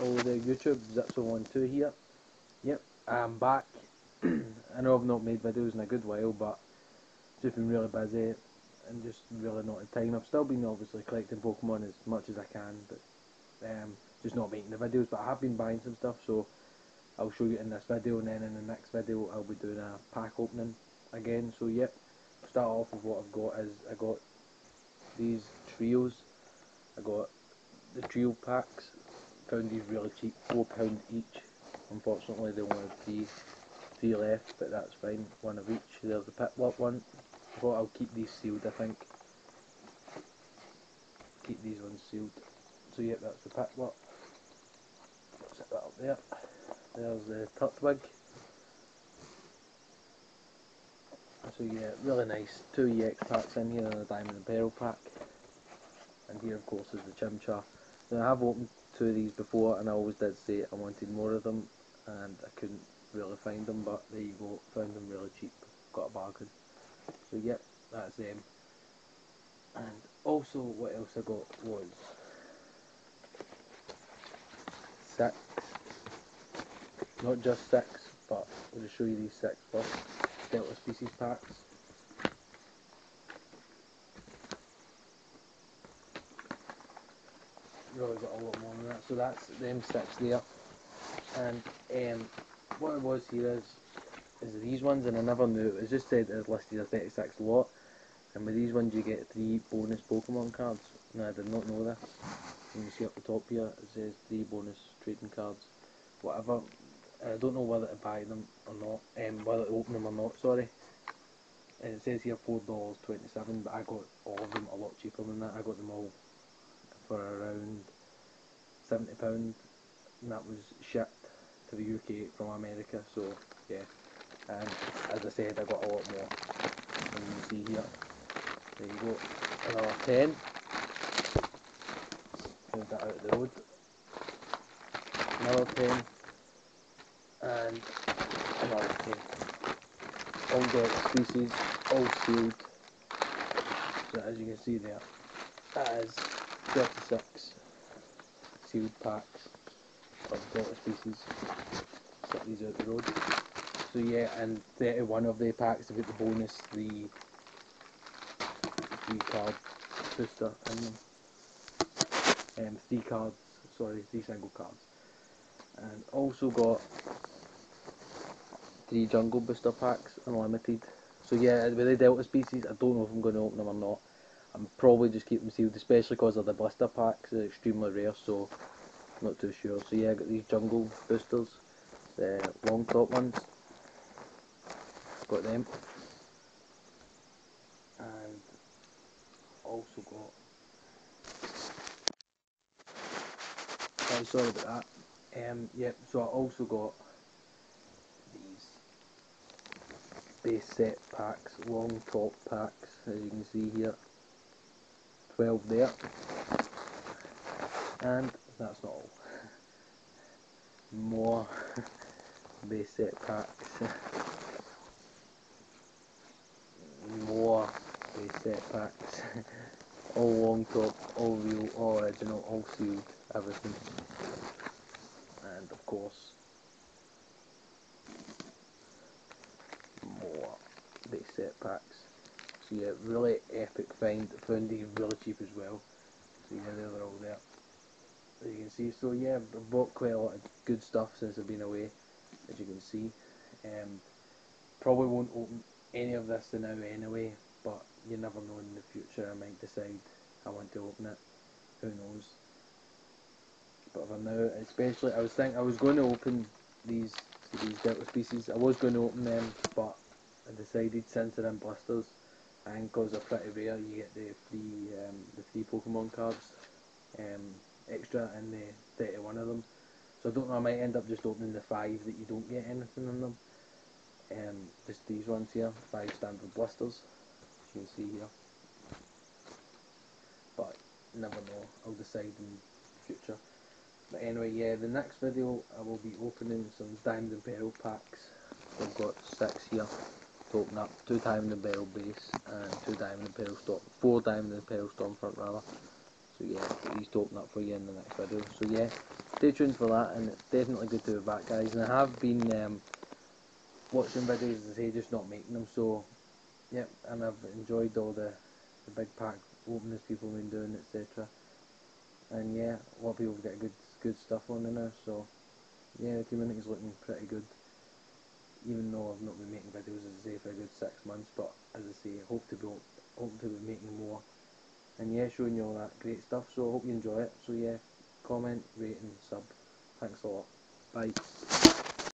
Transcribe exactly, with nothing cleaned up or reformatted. Hello there, YouTube Zips one twelve here. Yep, I'm back. I know I've not made videos in a good while, but just been really busy and just really not the time. I've still been obviously collecting Pokemon as much as I can, but um, just not making the videos. But I have been buying some stuff, so I'll show you in this video, and then in the next video I'll be doing a pack opening again. So yep, start off with what I've got is I got these trios. I got the trio packs. Found these really cheap, four pound each. Unfortunately, they only have three, three left, but that's fine. One of each. There's the Piplup one. I thought I'll keep these sealed. I think keep these ones sealed. So yep, that's the Piplup. Set that up there. There's the Turtwig. So yeah, really nice. Two E X packs in here, and a Diamond and Pearl pack. And here, of course, is the Chimchar. Now I have opened two of these before, and I always did say I wanted more of them, and I couldn't really find them, but there you go, found them really cheap, got a bargain. So yep, that's them. And also what else I got was six, not just six, but I'll just show you these six first, Delta Species packs. Really got a lot more than that, so that's them six there. And um, what it was here is is these ones, and I never knew, it was just said it was listed as thirty-six lot, and with these ones you get three bonus Pokemon cards. Now I did not know this. You can see up the top here it says three bonus trading cards, whatever. I don't know whether to buy them or not, um, whether to open them or not, sorry. And it says here four dollars twenty-seven, but I got all of them a lot cheaper than that. I got them all for around seventy pounds, and that was shipped to the U K from America. So yeah, and as I said, I got a lot more, and you can see here, there you go, another ten, move that out of the road, another ten, and another ten, all the species, all sealed. So as you can see there, that is thirty-six sealed packs of Delta Species. Set these out the road. So yeah, and thirty-one of the packs have got the bonus, the three card booster in them. Um, three cards, sorry, three single cards. And also got three jungle booster packs, unlimited. So yeah, with the Delta Species, I don't know if I'm going to open them or not. I'm probably just keeping them sealed, especially because of the blister packs. They're extremely rare, so I'm not too sure. So yeah, I got these jungle boosters, the long top ones, got them, and also got, I'm sorry about that. Um, yep. Yeah, so I also got these base set packs, long top packs, as you can see here. twelve there, and that's not all. More base set packs, more base set packs, all long top, all real, all original, all sealed, everything. And of course, more base set packs. So yeah, really epic find, found these really cheap as well. So yeah, they're all there, as you can see. So yeah, I've bought quite a lot of good stuff since I've been away, as you can see. Um, probably won't open any of this now anyway, but you never know, in the future I might decide I want to open it, who knows. But for now, especially, I was thinking I was going to open these, these Delta Species, I was going to open them, but I decided since they're in blisters, and because they're pretty rare, you get the free, um, the free Pokemon cards um, extra in the thirty-one of them. So I don't know, I might end up just opening the five that you don't get anything in them. Um, just these ones here, five standard blisters, as you can see here. But never know, I'll decide in the future. But anyway, yeah, the next video I will be opening some Diamond and Pearl packs. I've got six here. Open up two Diamond and Pearl base and two Diamond and Pearl Storm, four Diamond and Pearl Stormfront rather. So yeah, it's easy to open up for you in the next video. So yeah, stay tuned for that, and it's definitely good to be back, guys. And I have been um, watching videos, as I say, just not making them. So yep, and I've enjoyed all the, the big pack openings people have been doing, et cetera. And yeah, a lot of people get good good stuff on in there. So yeah, the community's looking pretty good. Even though I've not been making videos, as I say, for a good six months, but as I say, hope to be hope to be making more, and yeah, showing you all that great stuff. So I hope you enjoy it. So yeah, comment, rate, and sub. Thanks a lot. Bye.